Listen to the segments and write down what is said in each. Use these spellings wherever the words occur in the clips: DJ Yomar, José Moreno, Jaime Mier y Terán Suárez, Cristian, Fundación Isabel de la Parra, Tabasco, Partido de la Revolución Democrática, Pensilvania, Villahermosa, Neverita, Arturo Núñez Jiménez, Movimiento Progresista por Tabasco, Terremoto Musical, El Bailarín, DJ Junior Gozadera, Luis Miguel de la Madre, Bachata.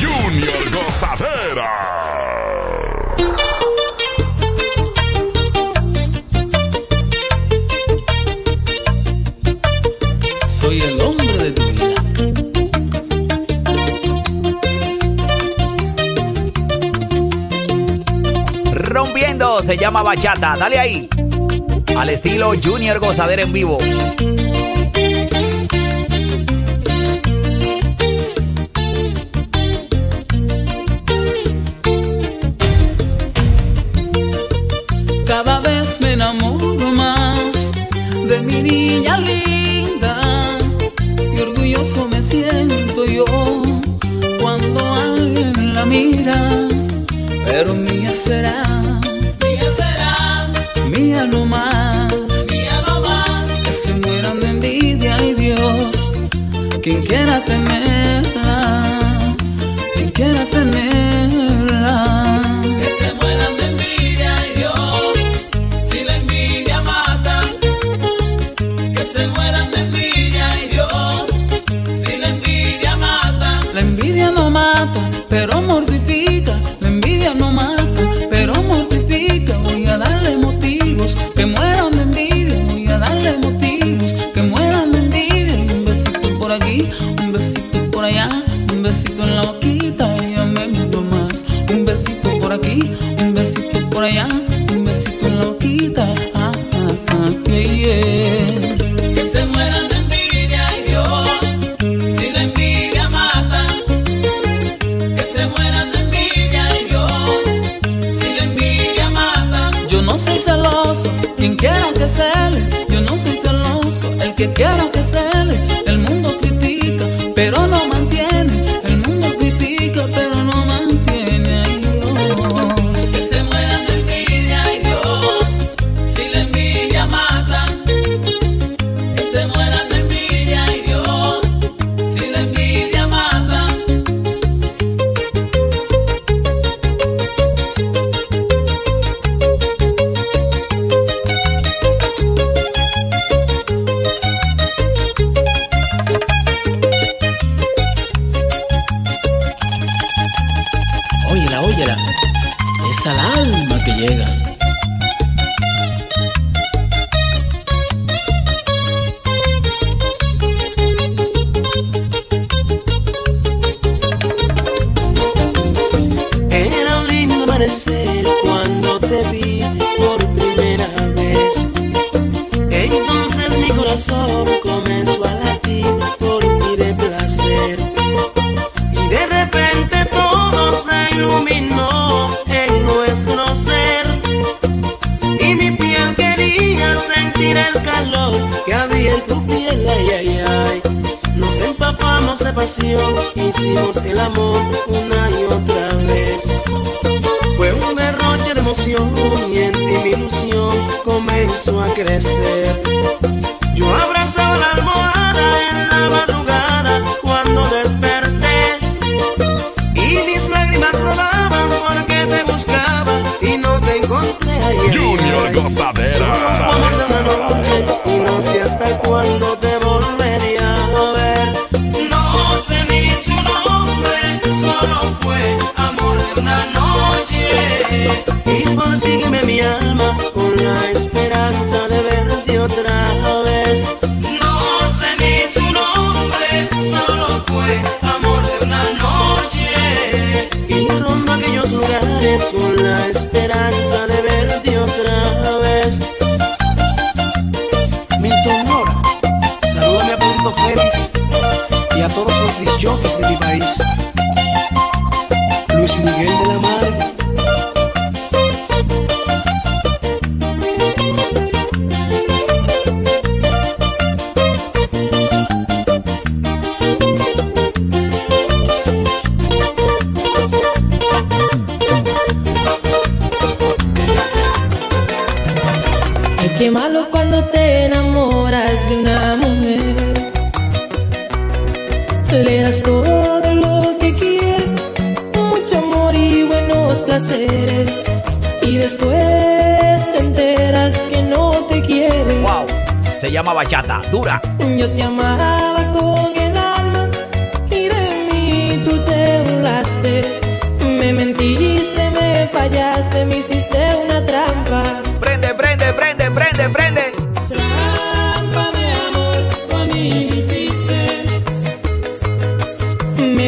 Junior Gozadera. Rompiendo, se llama Bachata, dale ahí. Al estilo Junior Gozadera en vivo. Cada vez me enamoro más de mi niña linda y orgulloso me siento yo cuando alguien la mira. Pero mía será, mía no más, mía no más. Que se mueran de envidia, ay Dios, quien quiera tenerla, que se mueran de envidia, ay Dios, si la envidia mata, que se mueran de envidia, ay Dios, si la envidia mata, la envidia no mata, pero mortifica. No mata, pero mortifica. Voy a darle motivos que mueran de envidia. Voy a darle motivos que mueran de envidia. Un besito por aquí, un besito por allá, un besito en la boquita y ya me meto más. Un besito por aquí, un besito por allá, un besito en la boquita. Ah, ah, ah, yeah, yeah. Que se mueran de envidia, ay Dios, si la envidia mata, que se mueran de envidia. Yo no soy celoso, quien quiera que cele. Yo no soy celoso, el que quiera que cele. El mundo critica, pero no mantiene. El mundo critica, pero no mantiene. Ay Dios, que se mueran de envidia, ay Dios, si la envidia mata. Que se mueran de envidia, ay Dios, si la envidia mata. Es al alma que llega. Era un lindo amanecer cuando te vi por primera vez. Entonces mi corazón comenzó a latir por ti de placer. Y de repente todo se iluminó. El calor que había en tu piel, ay, ay, ay. Nos empapamos de pasión, hicimos el amor una y otra vez. Fue un derroche de emoción y en ti mi ilusión comenzó a crecer. Yo abrazaba la almohada en la madrugada cuando desperté y mis lágrimas rodaban porque te buscaba y no te encontré, ay, ay, Junior Gozadera. Y no sé hasta cuándo te volvería a ver. No sé ni su nombre, solo fue amor de una noche. Y consígueme mi alma con la esperanza de verte otra vez. No sé ni su nombre, solo fue amor de una noche. Y rondo aquellos lugares con la esperanza de verte otra vez. Jockeys de mi país, Luis Miguel de la Madre. Ay, qué malo cuando te enamoras de una mujer. Le das todo lo que quiere, mucho amor y buenos placeres. Y después te enteras que no te quiere. Wow, se llama Bachata, dura. Yo te amaba con el alma y de mí tú te burlaste.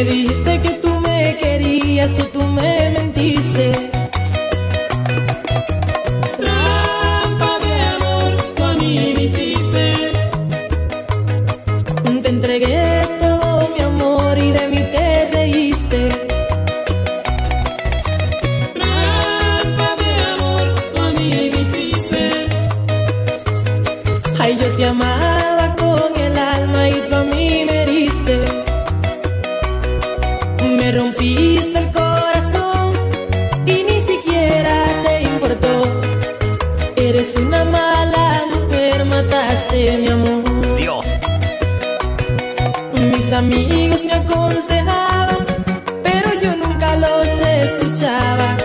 Me dijiste que tú me querías y tú me mentiste. Trampa de amor, tú a mí me hiciste. Te entregué todo mi amor y de mí te reíste. Trampa de amor, tú a mí me hiciste. Ay, yo te amaba con el alma y tú a mí me heriste. Me rompiste el corazón y ni siquiera te importó. Eres una mala mujer, mataste mi amor. Dios. Mis amigos me aconsejaban, pero yo nunca los escuchaba.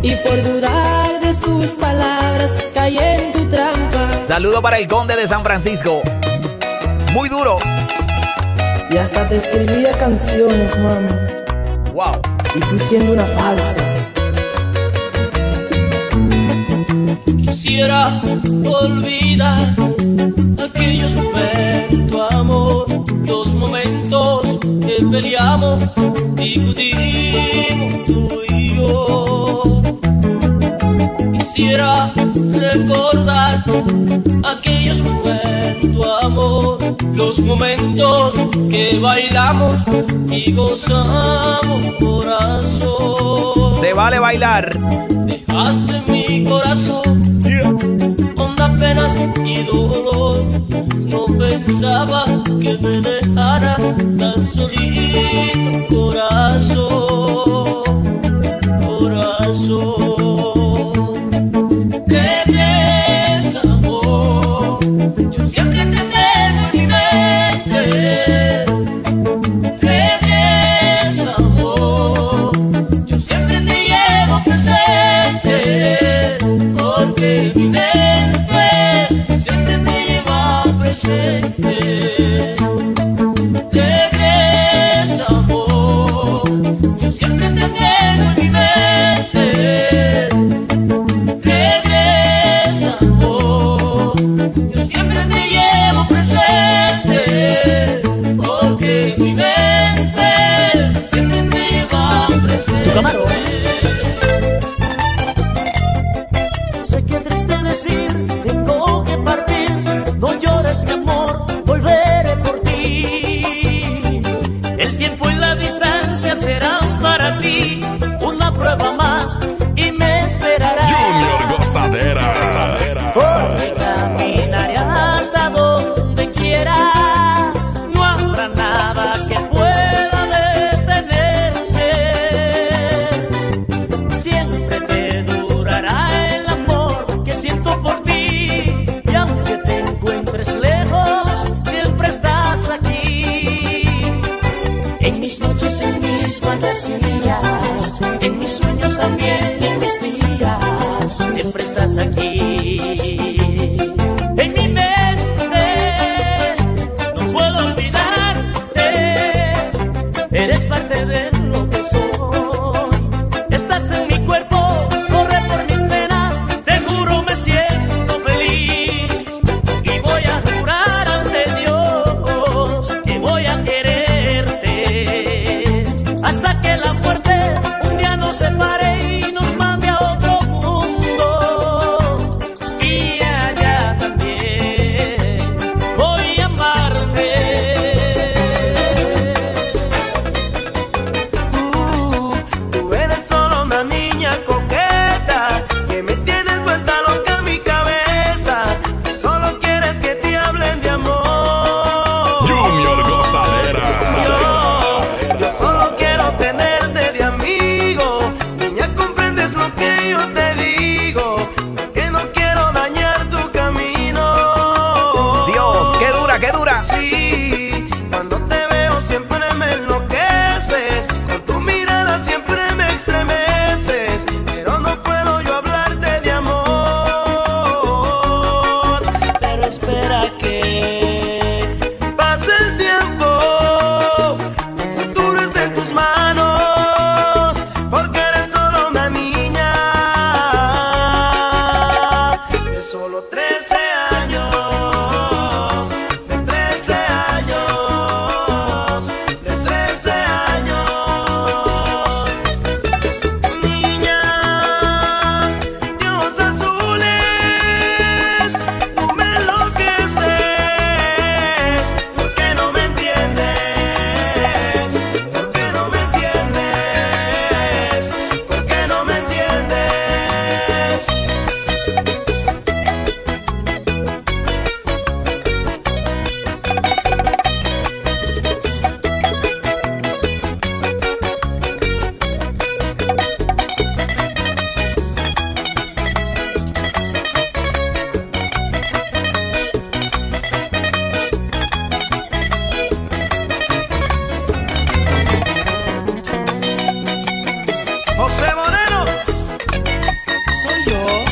Y por dudar de sus palabras caí en tu trampa. Saludo para el conde de San Francisco. Muy duro. Y hasta te escribía canciones, mami. Wow. Y tú siendo una falsa. Quisiera olvidar aquellos momentos, amor, los momentos que peleamos, discutimos tú y yo. Quisiera recordar aquellos momentos, amor, los momentos que bailamos y gozamos, corazón. Se vale bailar. Dejaste mi corazón, hondas penas y dolor. No pensaba que me dejara tan solito, corazón, corazón. Te desamo, yo siempre te tengo en mi mente. Porque mi mente siempre te lleva presente. Regresa, amor, yo siempre te tengo en mi mente. Regresa, amor, yo siempre te llevo presente. Porque mi mente siempre te lleva presente. Tengo que partir, no llores mi amor, volveré por ti. El tiempo y la distancia serán para ti una prueba más y me esperarás. Junior Gozadera, Gozadera. Porque caminaré hasta donde quieras, no habrá nada que pueda detenerme. Siempre te durará. En mis fantasías, en mis sueños también, en mis días, siempre estás aquí. En mi mente, no puedo olvidarte, eres parte de lo que soy. Estás en mi cuerpo, corre por mis venas, te juro me siento feliz. Y voy a jurar ante Dios que voy a querer. Hasta que la muerte un día nos separe y nos mande a otro mundo. Y allá también voy a amarte. Tú eres solo una niña coqueta que me tienes vuelta loca en mi cabeza. Que solo quieres que te hablen de amor. Junior Gozadera. Yo solo quiero tenerte de amigo, niña José Moreno, soy yo.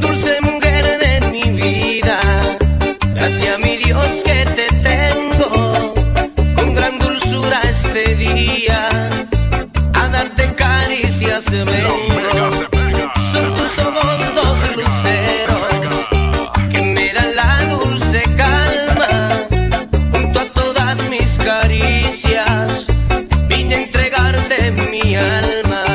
Dulce mujer de mi vida, gracias a mi Dios que te tengo, con gran dulzura este día, a darte caricias vengo. Son tus ojos dos luceros que me dan la dulce calma, junto a todas mis caricias vine a entregarte mi alma.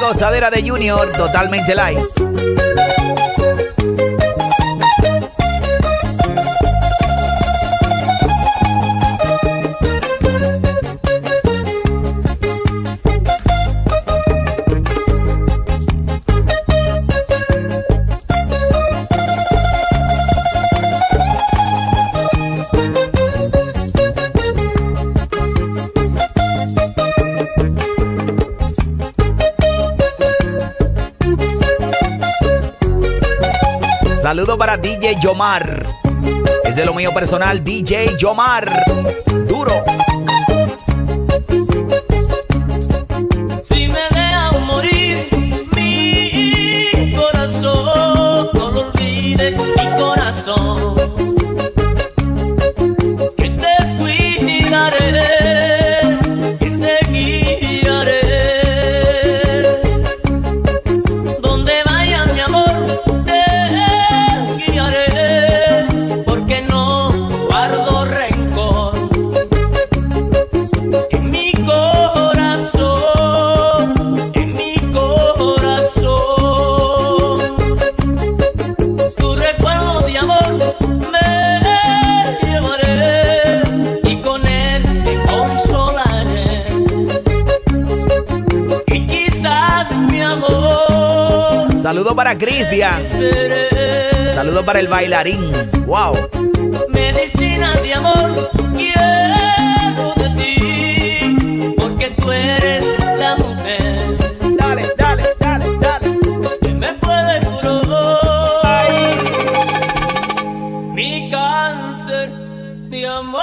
Gozadera de Junior, totalmente live. Saludo para DJ Yomar. Es de lo mío personal, DJ Yomar. Duro. Saludos para Cristian. Saludos para el bailarín. Wow. Medicina de amor, quiero de ti, porque tú eres la mujer. Dale, dale, dale, dale. Que me puede curar mi cáncer de amor.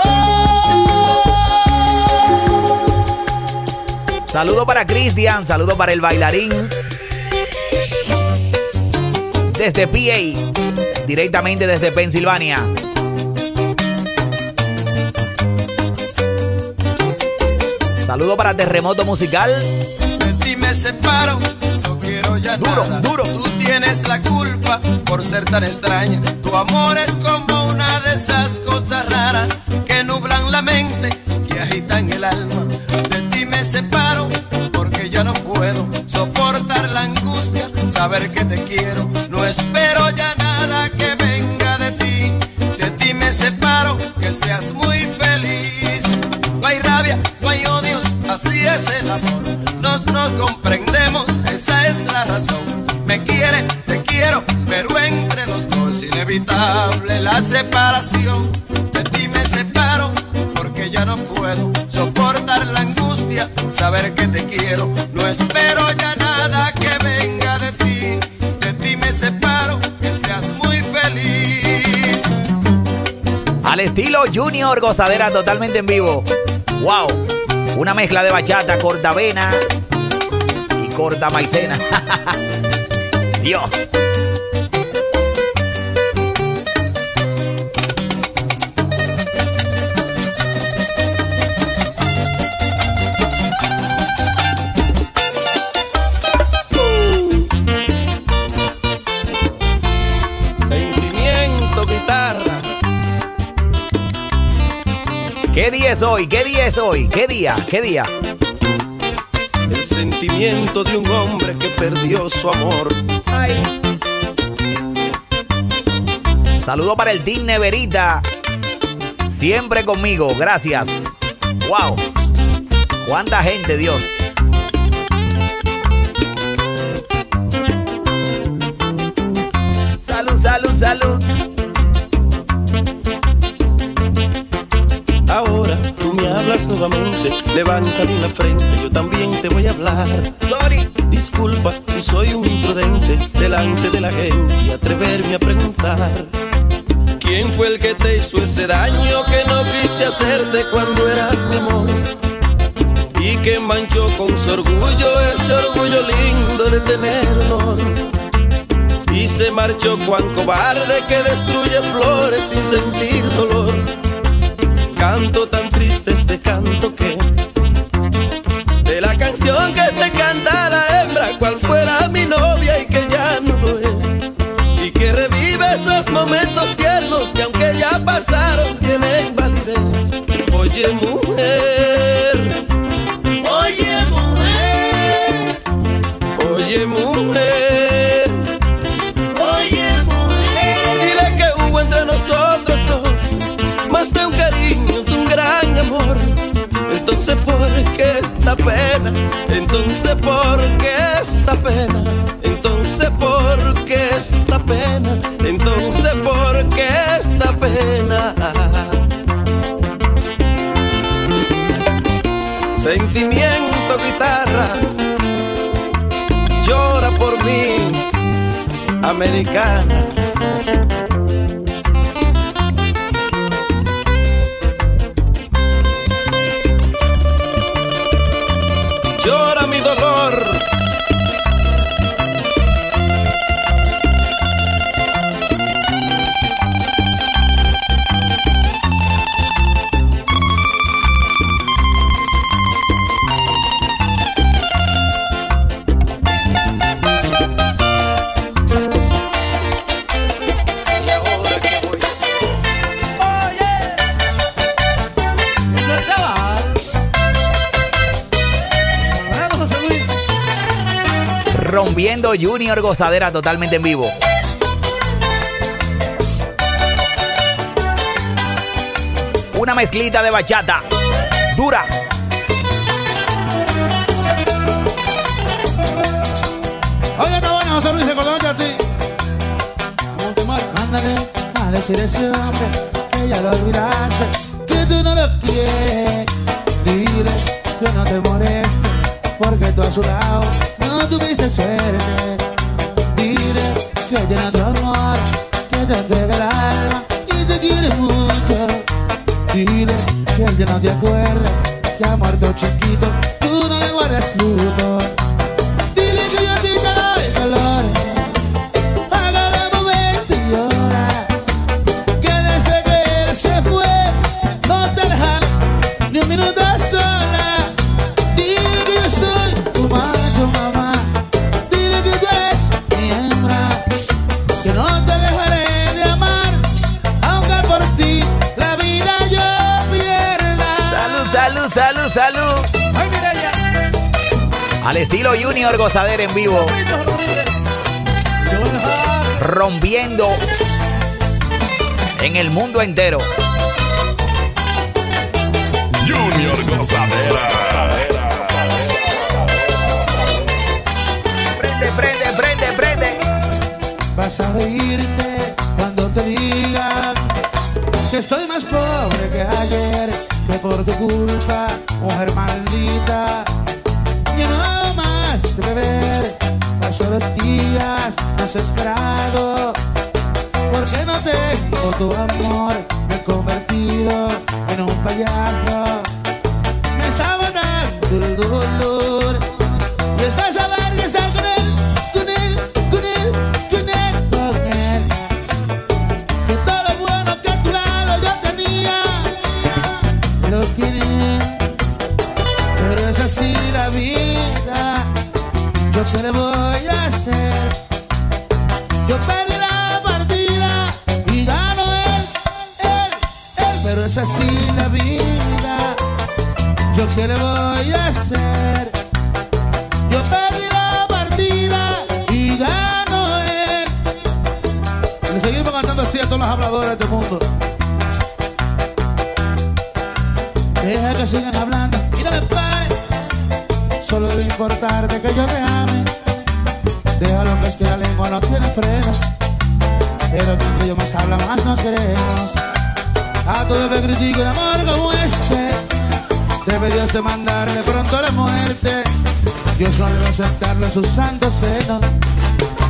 Saludos para Cristian, saludos para el bailarín. Desde PA, directamente desde Pensilvania. Saludo para Terremoto Musical. De ti me separo, no quiero ya duro, nada. Duro, duro. Tú tienes la culpa por ser tan extraña. Tu amor es como una de esas cosas raras que nublan la mente, que agitan el alma. De ti me separo porque ya no puedo soportar la angustia, saber que te quiero. No espero ya nada que venga de ti. De ti me separo, que seas muy feliz. No hay rabia, no hay odio. Así es el amor, nos comprendemos, esa es la razón. Me quiere, te quiero, pero entre los dos inevitable la separación. De ti me separo porque ya no puedo soportar la angustia, saber que te quiero. No espero ya nada que venga de ti. De ti me separo, que seas muy feliz. Al estilo Junior Gozadera, totalmente en vivo. Wow. Una mezcla de bachata, corta avena y corta maicena. Dios. Sentimiento, guitarra. ¿Qué día es hoy? ¿Qué día es hoy? ¿Qué día? ¿Qué día? El sentimiento de un hombre que perdió su amor. Ay. Saludo para el team Neverita. Siempre conmigo, gracias. Wow. Cuánta gente, Dios. Salud, salud, salud. Ahora tú me hablas nuevamente, levántame la frente, yo también te voy a hablar. Sorry. Disculpa si soy un imprudente, delante de la gente y atreverme a preguntar. ¿Quién fue el que te hizo ese daño que no quise hacerte cuando eras mi amor? Y que manchó con su orgullo, ese orgullo lindo de tenernos. Y se marchó cuán cobarde que destruye flores sin sentir dolor. Canto tan triste este canto que de la canción que se canta a la hembra cual fuera mi novia y que ya no lo es, y que revive esos momentos tiernos que aunque ya pasaron tienen validez. Oye mujer, oye mujer, oye mujer, oye mujer, dile que hubo entre nosotros dos más de un cariño, amor. Entonces ¿por qué esta pena? Entonces ¿por qué esta pena? Entonces ¿por qué esta pena? Entonces ¿por qué esta pena? Sentimiento guitarra, llora por mí, americana. Llora mi dolor. Y ahora que voy a hacer. Oye, no estaba. Rompiendo Junior Gozadera, totalmente en vivo. Una mezclita de bachata dura. Oye, está bueno, José Luis, recordándote a ti. Ándale, a decirle siempre que ya lo olvidaste, que tú no lo quieres. Dile, yo no te molesto, porque tú a su lado no tuviste suerte. Dile, que llena tu amor, que te entrega el alma y te quiere mucho. Dile, que él ya no te acuerdas, que ha muerto chiquito, tú no le guardas luto. Al estilo Junior Gozadera en vivo, rompiendo en el mundo entero. Junior Gozadera. Prende, prende, prende, prende. Vas a reírte cuando te digan que estoy más pobre que ayer, que por tu culpa, mujer maldita, no más de beber. Pasó los días desesperado, porque no tengo tu amor. Me he convertido en un payaso, me está matando el dolor. Y estás a ver que estás con él, con él, con él, con él. Que todo lo bueno que a tu lado yo tenía lo tiene, pero es así la vida. Yo qué le voy a hacer, yo perdí la partida y ganó él, pero es así la vida. Yo qué le voy a hacer, yo perdí la partida y ganó él. Le seguimos cantando así a todos los habladores de este mundo. Deja que sigan hablando, mírale padre. Solo debe importarte que yo te ame. Déjalo que es que la lengua no tiene freno, pero cuando yo más habla más nos queremos. A todo que critique un amor como este, debe Dios de mandarle pronto la muerte. Dios no debe aceptarlo en su santo seno,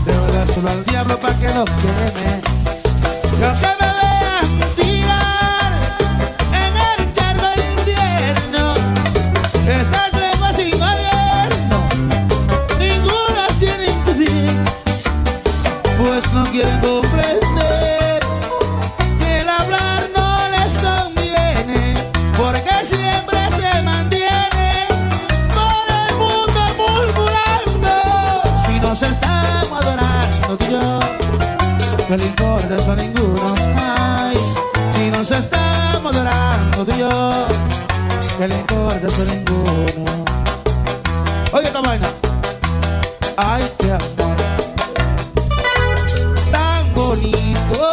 debe dárselo al diablo para que lo queme. Lo que me vean tirar en el charco de invierno, estás lejos y no quieren comprender que el hablar no les conviene, porque siempre se mantiene por el mundo murmurando. Si nos estamos adorando tú y yo, no le importa eso a ninguno. Ay, si nos estamos adorando tú y yo, no le importa eso a ninguno. Oye esta vaina. Ay, qué amor bonito,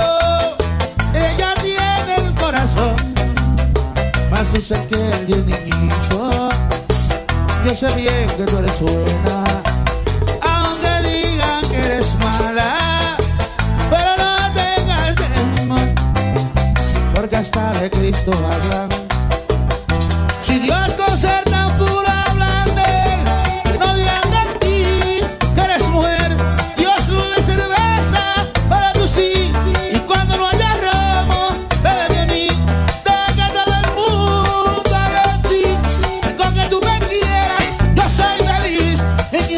ella tiene el corazón más dulce que el de un niñito. Yo sé bien que tú eres buena, aunque digan que eres mala, pero no tengas temor, porque hasta de Cristo hablan. Si Dios con ser tan puro hablan de él, no dirán de ti que eres mujer. Dios no de cerveza para tu sí, y cuando no haya ramo, bebe a mí, deja todo el mundo para ti, con que tú me quieras, yo soy feliz. Y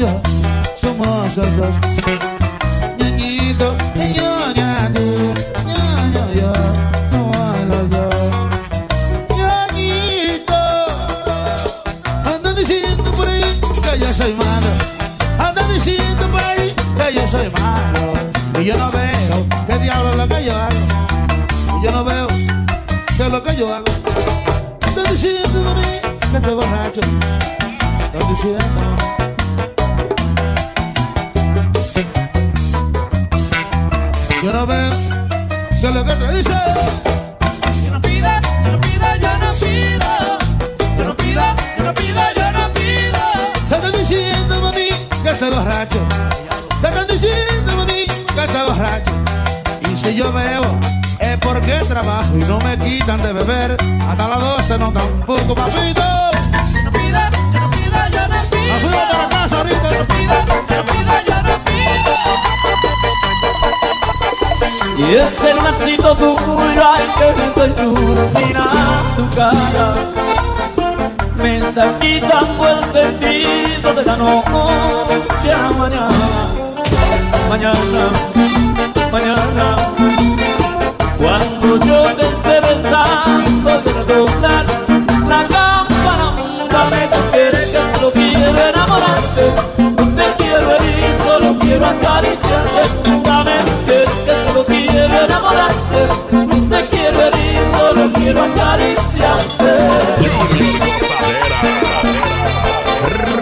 yo, somos los dos, ñañito, y yo, somos los dos, ñañito. Andan diciendo por ahí que yo soy malo, andan diciendo por ahí que yo soy malo, y yo no veo qué diablo es lo que yo hago, y yo no veo qué es lo que yo hago. Están diciendo a mí que estoy borracho, están diciendo. Yo no veo qué es lo que te dice. Yo no pido, yo no pido, yo no pido, yo no pido, yo no pido, yo no pido. Están diciendo a mí que estoy borracho, te están diciendo a mí borracho. Y si yo bebo es porque trabajo y no me quitan de beber. Hasta las 12 no tampoco, papito. Yo no pido, yo no pido, yo no pido. Me fui para la casa ahorita. Yo no pido, yo no pido, yo no pido. Y es el mancito tuyo el que me estoy duro. Mira tu cara, me está quitando el sentido de la noche a mañana. Mañana, cuando yo te esté besando, voy a doblar la campana. Dame tu querer, que solo quiero enamorarte. No te quiero herir, solo quiero acariciarte. Dame tu querer, que solo quiero enamorarte. No te quiero herir, solo quiero acariciarte.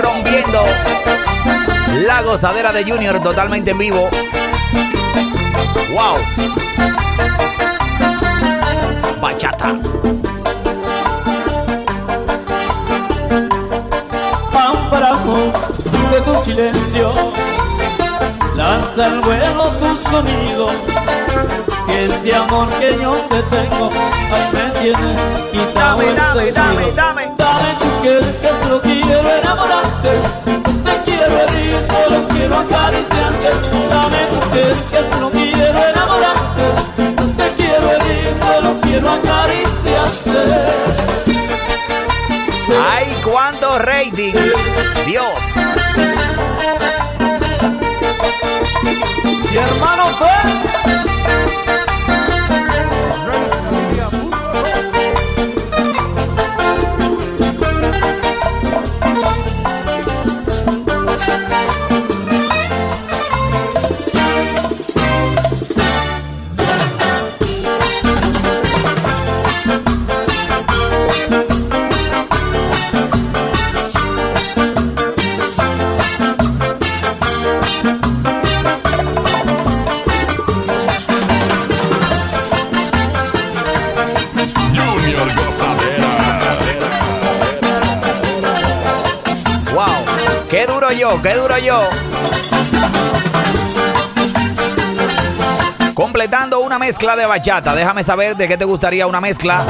Rompiendo la gozadera de Junior totalmente en vivo. Wow, bachata. Pámparajo de tu silencio, lanza al vuelo tu sonido. Que este amor que yo te tengo, ahí me tienes quitado el sentido. Dame tú que solo quiero enamorarte. Te quiero herir, solo quiero acariciarte. Dame tú que solo quiero enamorarte. Te quiero herir, solo quiero acariciarte. ¡Ay, cuánto rating! ¡Dios! Y hermano fue... ¡Qué duro yo! Completando una mezcla de bachata. Déjame saber de qué te gustaría una mezcla.